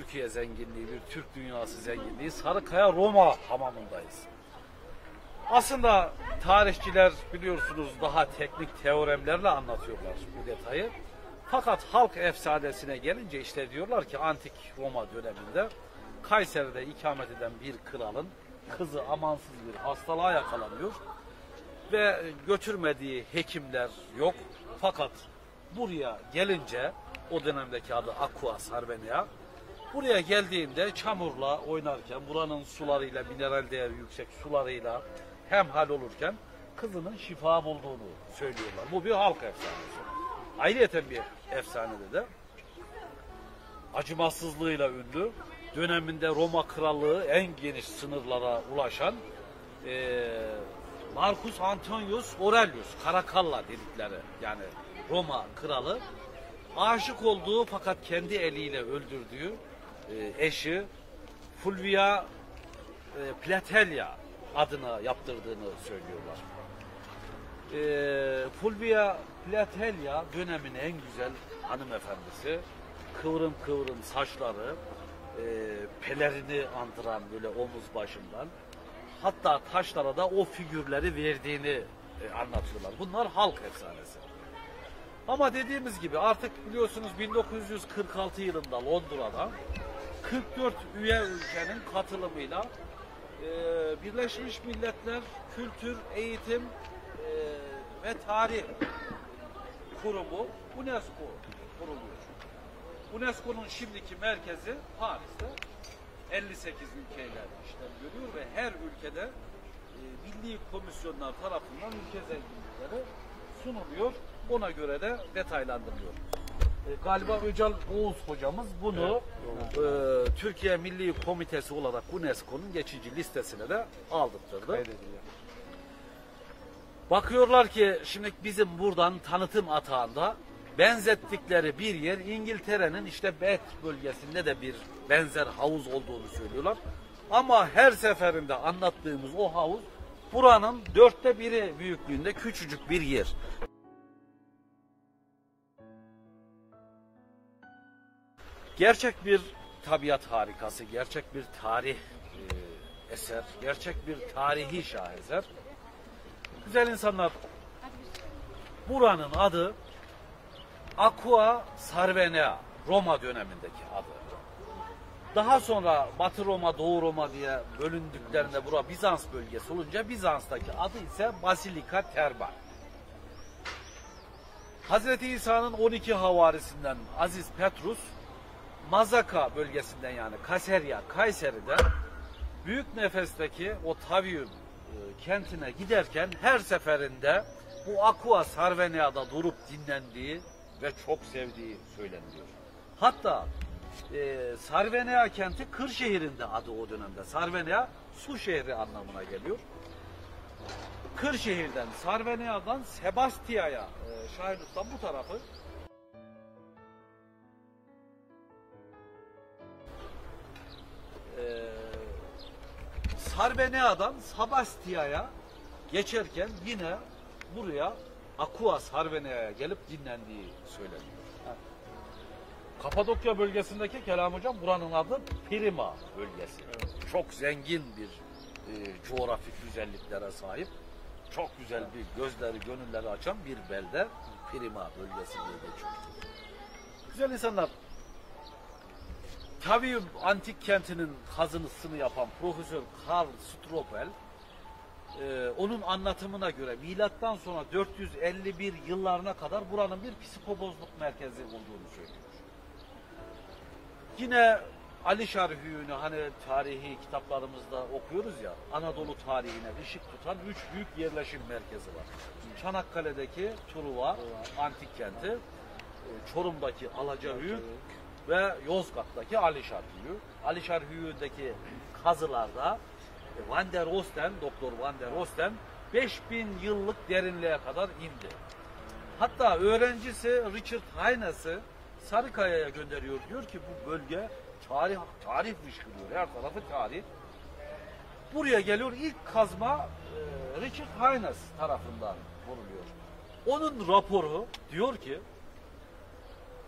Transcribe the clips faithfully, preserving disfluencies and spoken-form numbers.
Türkiye zenginliği, bir Türk dünyası zenginliği. Sarıkaya Roma hamamındayız. Aslında tarihçiler biliyorsunuz daha teknik teoremlerle anlatıyorlar bu detayı. Fakat halk efsanesine gelince işte diyorlar ki antik Roma döneminde Kayseri'de ikamet eden bir kralın kızı amansız bir hastalığa yakalanıyor ve götürmediği hekimler yok. Fakat buraya gelince, o dönemdeki adı Aqua Sarvenae, buraya geldiğinde çamurla oynarken, buranın sularıyla, mineral değeri yüksek sularıyla hemhal olurken kızının şifa bulduğunu söylüyorlar. Bu bir halk efsanesi. Ayrıyeten bir efsanede de acımasızlığıyla ünlü, döneminde Roma Krallığı en geniş sınırlara ulaşan e, Marcus Antonyos Aurelius Karakalla dedikleri, yani Roma Kralı, aşık olduğu fakat kendi eliyle öldürdüğü e, eşi Fulvia e, Platelia adına yaptırdığını söylüyorlar. E, Fulvia Platelia dönemin en güzel hanımefendisi, kıvrım kıvrım saçları, e, pelerini andıran böyle omuz başından, hatta taşlara da o figürleri verdiğini e, anlatıyorlar. Bunlar halk efsanesi. Ama dediğimiz gibi artık biliyorsunuz bin dokuz yüz kırk altı yılında Londra'da kırk dört üye ülkenin katılımıyla e, Birleşmiş Milletler Kültür, Eğitim e, ve Tarih Kurumu, UNESCO kuruluyor. UNESCO'nun şimdiki merkezi Paris'te elli sekiz ülkeyle işlem görüyor ve her ülkede e, milli komisyonlar tarafından ülke zenginlikleri sunuluyor. Ona göre de detaylandırılıyor. E, galiba Öcal Oğuz hocamız bunu evet, e, Türkiye Milli Komitesi olarak UNESCO'nun geçici listesine de aldırttırdı. Kaydediliyor. Bakıyorlar ki şimdi bizim buradan tanıtım atağında benzettikleri bir yer, İngiltere'nin işte Bath bölgesinde de bir benzer havuz olduğunu söylüyorlar. Ama her seferinde anlattığımız o havuz buranın dörtte biri büyüklüğünde küçücük bir yer. Gerçek bir tabiat harikası, gerçek bir tarih e, eser, gerçek bir tarihi şaheser. Güzel insanlar, buranın adı Aqua Sarvenae, Roma dönemindeki adı. Daha sonra Batı Roma, Doğu Roma diye bölündüklerinde bura Bizans bölgesi olunca Bizans'taki adı ise Basilica Therma. Hazreti İsa'nın on iki havarisinden Aziz Petrus, Mazaka bölgesinden yani Kayseri'ye, Kayseri'den büyük nefesteki o Tavium e, kentine giderken her seferinde bu Aqua Sarvenae'da durup dinlendiği ve çok sevdiği söyleniyor. Hatta e, Sarvenae kenti Kırşehir'in de adı o dönemde. Sarvenae su şehri anlamına geliyor. Kırşehir'den, Sarvenae'dan Sebastia'ya, e, Şahinus'tan bu tarafı Ee, Sarvenae'dan Sabastia'ya geçerken yine buraya Aqua Sarvenae'ya gelip dinlendiği söyleniyor. Evet. Kapadokya bölgesindeki Kelam Hocam, buranın adı Prima bölgesi. Evet. Çok zengin bir e, coğrafik güzelliklere sahip, çok güzel bir gözleri gönülleri açan bir belde, Prima bölgesi diye geçiyor. Güzel insanlar. Tavium antik kentinin kazısını yapan Profesör Karl Stropel, e, onun anlatımına göre milattan sonra dört yüz elli bir yıllarına kadar buranın bir psikobozluk merkezi olduğunu söylüyor. Yine Alişar Hüyük'ünü hani tarihi kitaplarımızda okuyoruz ya, Anadolu tarihine ışık tutan üç büyük yerleşim merkezi var. Çanakkale'deki Truva antik kenti, Çorum'daki Alaca Hüyük ve Yozgat'taki Alişar Hüyük. Alişar Hüyük'teki kazılarda Van der Osten, Doktor Van der Osten beş bin yıllık derinliğe kadar indi. Hatta öğrencisi Richard Haynes'i Sarıkaya'ya gönderiyor. Diyor ki bu bölge tarih tarih fışkırıyor. Her tarafı tarih. Buraya geliyor, ilk kazma Richard Haynes tarafından vuruluyor. Onun raporu diyor ki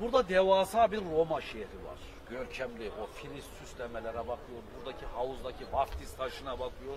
burada devasa bir Roma şehri var. görkemli o filiz süslemelere bakıyor, buradaki havuzdaki vaftiz taşına bakıyor,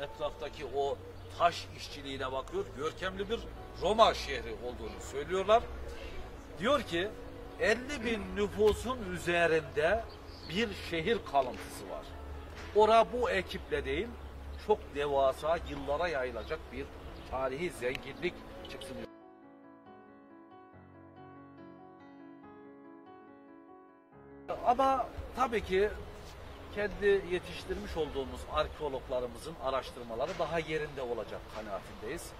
etraftaki o taş işçiliğine bakıyor, görkemli bir Roma şehri olduğunu söylüyorlar. Diyor ki elli bin nüfusun üzerinde bir şehir kalıntısı var. Ora bu ekiple değil, çok devasa, yıllara yayılacak bir tarihi zenginlik çıksın. Ama tabii ki kendi yetiştirmiş olduğumuz arkeologlarımızın araştırmaları daha yerinde olacak kanaatindeyiz.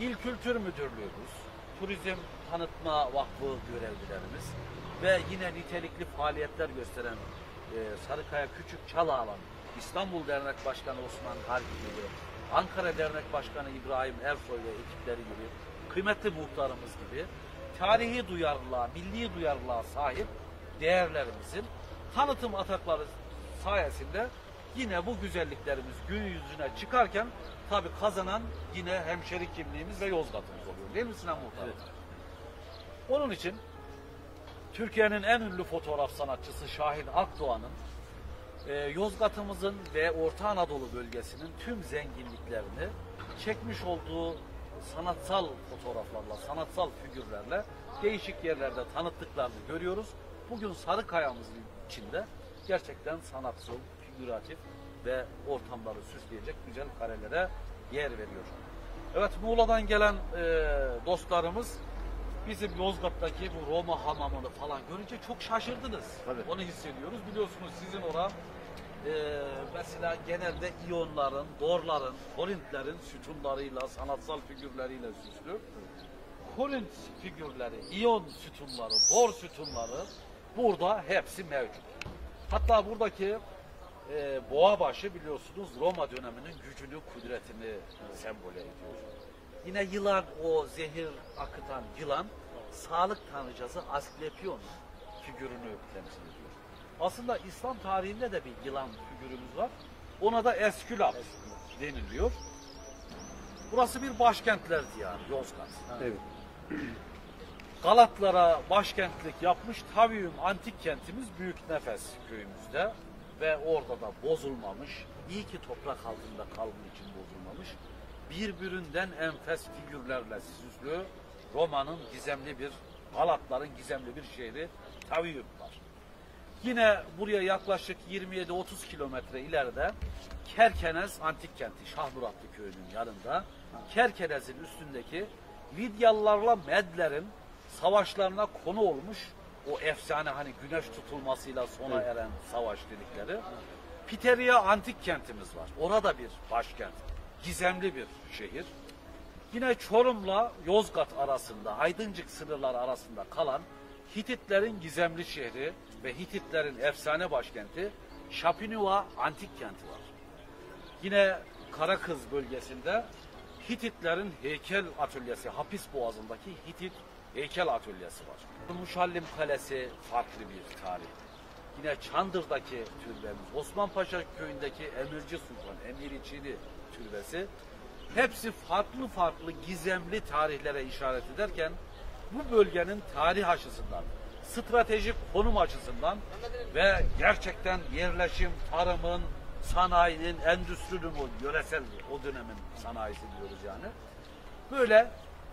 İl Kültür Müdürlüğümüz, Turizm Tanıtma Vakfı görevlilerimiz ve yine nitelikli faaliyetler gösteren e, Sarıkaya Küçük Çalıalan, İstanbul Dernek Başkanı Osman Karki gibi, Ankara Dernek Başkanı İbrahim Ersoy ve ekipleri gibi, kıymetli muhtarımız gibi tarihi duyarlılığa, milli duyarlılığa sahip değerlerimizin tanıtım atakları sayesinde yine bu güzelliklerimiz gün yüzüne çıkarken tabi kazanan yine hemşeri kimliğimiz ve Yozgat'ımız oluyor. Değil mi Sinan Muhtar? Evet. Onun için Türkiye'nin en ünlü fotoğraf sanatçısı Şahin Akdoğan'ın e, Yozgat'ımızın ve Orta Anadolu bölgesinin tüm zenginliklerini çekmiş olduğu sanatsal fotoğraflarla, sanatsal figürlerle değişik yerlerde tanıttıklarını görüyoruz. Bugün Sarıkaya'mızın içinde gerçekten sanatsal, figüratif ve ortamları süsleyecek güzel karelere yer veriyor. Evet, Muğla'dan gelen e, dostlarımız bizim Yozgat'taki bu Roma hamamını falan görünce çok şaşırdınız. Tabii. Onu hissediyoruz. Biliyorsunuz sizin oran e, mesela genelde İyonların, Dorların, Korintlerin sütunlarıyla, sanatsal figürleriyle süslü. Korint figürleri, İyon sütunları, Dor sütunları burada hepsi mevcut. Hatta buradaki e, boğabaşı biliyorsunuz Roma döneminin gücünü, kudretini sembole ediyor. Yine yılan, o zehir akıtan yılan, sağlık tanrıcası Asklepios figürünü temsil ediyor. Aslında İslam tarihinde de bir yılan figürümüz var. Ona da Eskülat deniliyor. Burası bir başkentler diyarı Yozgat. Evet. Galatlara başkentlik yapmış Tavium antik kentimiz Büyük Nefes köyümüzde ve orada da bozulmamış, iyi ki toprak altında kaldığı için bozulmamış, birbirinden enfes figürlerle süslü Roma'nın gizemli bir, Galatların gizemli bir şehri Tavium var. Yine buraya yaklaşık yirmi yedi otuz kilometre ileride Kerkenes antik kenti Şahmuratlı köyünün yanında, Kerkenes'in üstündeki Lidyalılarla Medler'in savaşlarına konu olmuş o efsane, hani güneş tutulmasıyla sona eren savaş dedikleri Piteria antik kentimiz var. Orada bir başkent, gizemli bir şehir. Yine Çorum'la Yozgat arasında, Aydıncık sınırları arasında kalan Hititlerin gizemli şehri ve Hititlerin efsane başkenti Şapinuva antik kenti var. Yine Karakız bölgesinde Hititlerin heykel atölyesi, Hapis Boğazı'ndaki Hitit heykel atölyesi var. Muşallim Kalesi farklı bir tarih. Yine Çandır'daki türbemiz, Osmanpaşa köyündeki Emirci Sultan, Emir-i Çin'i türbesi. Hepsi farklı farklı gizemli tarihlere işaret ederken bu bölgenin tarih açısından, stratejik konum açısından ve gerçekten yerleşim, tarımın, sanayinin, endüstrinin, o yöresel o dönemin sanayisi diyoruz yani. Böyle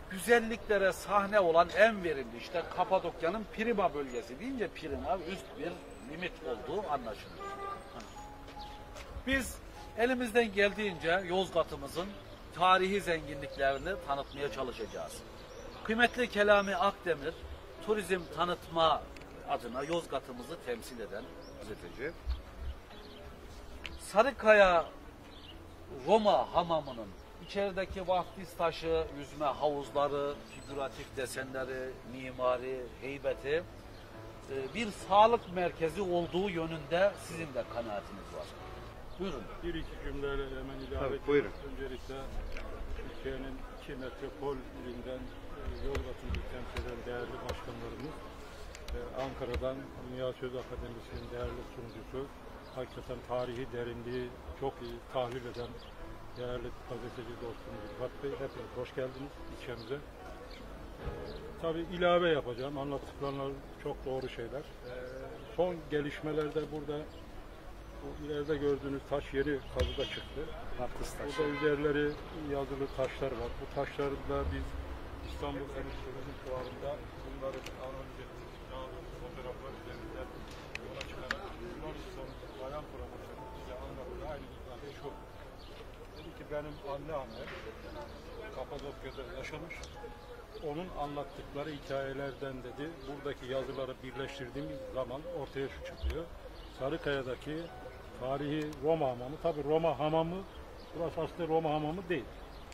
güzelliklere sahne olan en verimli işte Kapadokya'nın Prima bölgesi deyince Prima üst bir limit olduğu anlaşılıyor. Biz elimizden geldiğince Yozgat'ımızın tarihi zenginliklerini tanıtmaya çalışacağız. Kıymetli Kelami Akdemir, turizm tanıtma adına Yozgat'ımızı temsil eden gazeteci. Sarıkaya Roma hamamının içerideki vaftiz taşı, yüzme havuzları, figüratif desenleri, mimari, heybeti bir sağlık merkezi olduğu yönünde sizin de kanaatiniz var. Buyurun. Bir iki cümleyle hemen ilave edeyim. Öncelikle Türkiye'nin iki metropol ilinden Yozgat'ı temsil eden değerli başkanlarımız, Ankara'dan Dünya Söz Akademisi'nin değerli sunucusu, hakikaten tarihi derinliği çok iyi tahlil eden değerli gazeteci dostumuz Rıfat Bey, hepiniz hoş geldiniz ilçemize. Ee, tabii ilave yapacağım, anlattıklarınız çok doğru şeyler. Ee, son gelişmelerde burada bu ileride gördüğünüz taş yeri kazıda çıktı. Burada üzerleri yazılı taşlar var. Bu taşları da biz İstanbul Enstitüsü'nün fuarında bunları analiz ettik. Daha doğrusu fotoğraflar üzerinden yola çıkarak bunlar sonucu bayan profesörü bize anlattığı aynı ifade şu. Dedi ki benim anneannem Kapadokya'da yaşamış. Onun anlattıkları hikayelerden dedi buradaki yazıları birleştirdiğimiz zaman ortaya şu çıkıyor. Sarıkaya'daki tarihi Roma hamamı, tabi Roma hamamı, burası aslında Roma hamamı değil.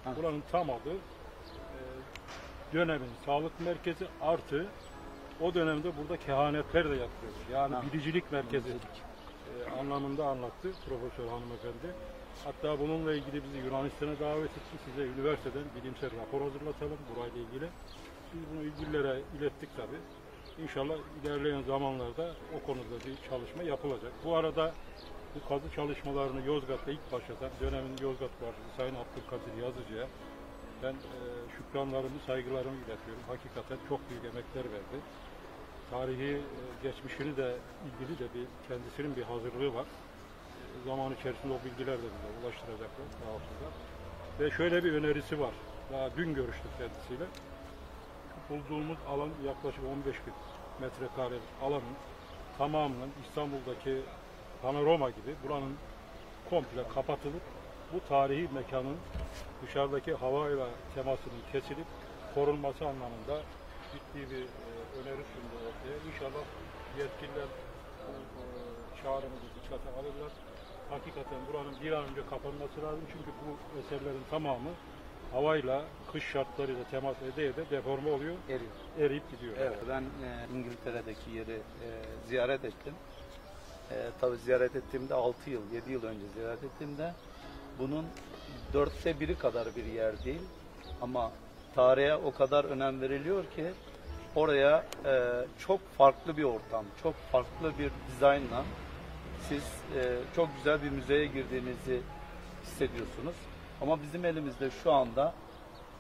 Ha. Buranın tam adı e, dönemin sağlık merkezi artı o dönemde burada kehanetler de yapıyor. Yani ha. Bilicilik merkezi e, anlamında anlattı Profesör Hanımefendi. Hatta bununla ilgili bizi Yunanistan'a davet etti. Size üniversiteden bilimsel rapor hazırlatalım burayla ilgili. Biz bunu ilgililere ilettik tabi. İnşallah ilerleyen zamanlarda o konuda bir çalışma yapılacak. Bu arada bu kazı çalışmalarını Yozgat'ta ilk başlatan dönemin Yozgat Valisi Sayın Abdülkadir Yazıcı'ya ben e, şükranlarımı, saygılarımı iletiyorum. Hakikaten çok büyük emekler verdi. Tarihi e, geçmişini de ilgili de bir kendisinin bir hazırlığı var. E, zaman içerisinde o bilgiler de bize ulaştıracaklar. Ve şöyle bir önerisi var. Daha dün görüştük kendisiyle. Bulduğumuz alan yaklaşık on beş bin metrekarelik alanın tamamının İstanbul'daki panorama gibi buranın komple kapatılıp bu tarihi mekanın dışarıdaki havayla temasının kesilip korunması anlamında ciddi bir e, öneri sundu ortaya. İnşallah yetkililer bu e, çağrımızı dikkate alırlar. Hakikaten buranın bir an önce kapanması lazım çünkü bu eserlerin tamamı havayla, kış şartlarıyla temas ede ede deforme oluyor, eriyor. eriyip gidiyor. Evet, ben e, İngiltere'deki yeri e, ziyaret ettim. E, tabii ziyaret ettiğimde altı yıl, yedi yıl önce ziyaret ettiğimde bunun dörtte biri kadar bir yer değil. Ama tarihe o kadar önem veriliyor ki oraya e, çok farklı bir ortam, çok farklı bir dizaynla siz e, çok güzel bir müzeye girdiğinizi hissediyorsunuz. Ama bizim elimizde şu anda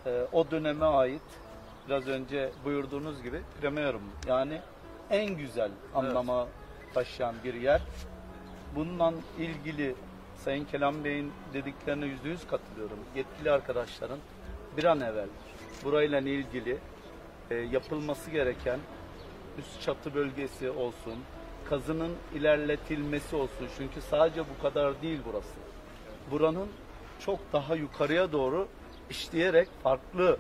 e, o döneme ait biraz önce buyurduğunuz gibi premium yani en güzel anlama evet. taşıyan bir yer. Bununla ilgili Sayın Kelam Bey'in dediklerine yüzde yüz katılıyorum. Yetkili arkadaşların bir an evvel burayla ilgili e, yapılması gereken üst çatı bölgesi olsun, kazının ilerletilmesi olsun. Çünkü sadece bu kadar değil burası. Buranın çok daha yukarıya doğru işleyerek farklı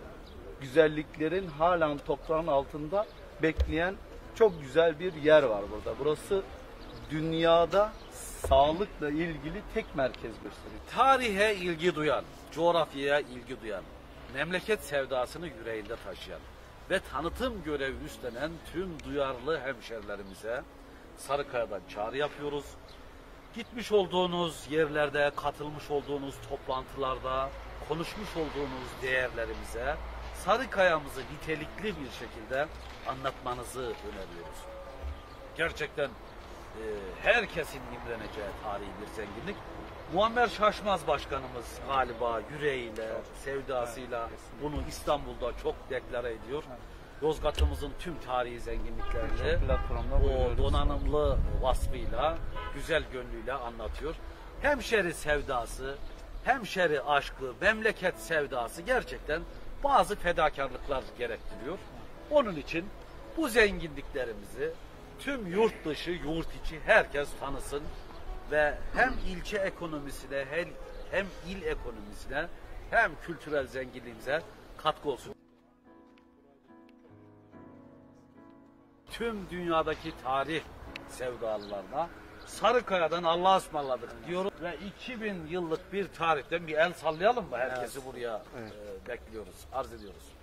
güzelliklerin halen toprağın altında bekleyen çok güzel bir yer var burada. Burası dünyada sağlıkla ilgili tek merkez gösteriyor. Tarihe ilgi duyan, coğrafyaya ilgi duyan, memleket sevdasını yüreğinde taşıyan ve tanıtım görevi üstlenen tüm duyarlı hemşerilerimize Sarıkaya'dan çağrı yapıyoruz. Gitmiş olduğunuz yerlerde, katılmış olduğunuz toplantılarda, konuşmuş olduğunuz değerlerimize Sarıkaya'mızı nitelikli bir şekilde anlatmanızı öneriyoruz. Gerçekten e, herkesin imreneceği tarihi bir zenginlik. Muammer Şaşmaz Başkanımız galiba yüreğiyle, sevdasıyla bunu İstanbul'da çok deklare ediyor. Yozgat'ımızın tüm tarihi zenginliklerini o donanımlı vasfıyla, güzel gönlüyle anlatıyor. Hemşeri sevdası, hemşeri aşkı, memleket sevdası gerçekten bazı fedakarlıklar gerektiriyor. Onun için bu zenginliklerimizi tüm yurt dışı, yurt içi herkes tanısın ve hem ilçe ekonomisine, hem, hem il ekonomisine, hem kültürel zenginliğimize katkı olsun. Tüm dünyadaki tarih sevdalılarına Sarıkaya'dan Allah'a ısmarladık diyoruz. Ve iki bin yıllık bir tarihten bir el sallayalım mı? Herkesi evet. buraya evet. e, bekliyoruz, arz ediyoruz.